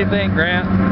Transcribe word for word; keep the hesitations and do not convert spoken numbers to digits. do you think, Grant?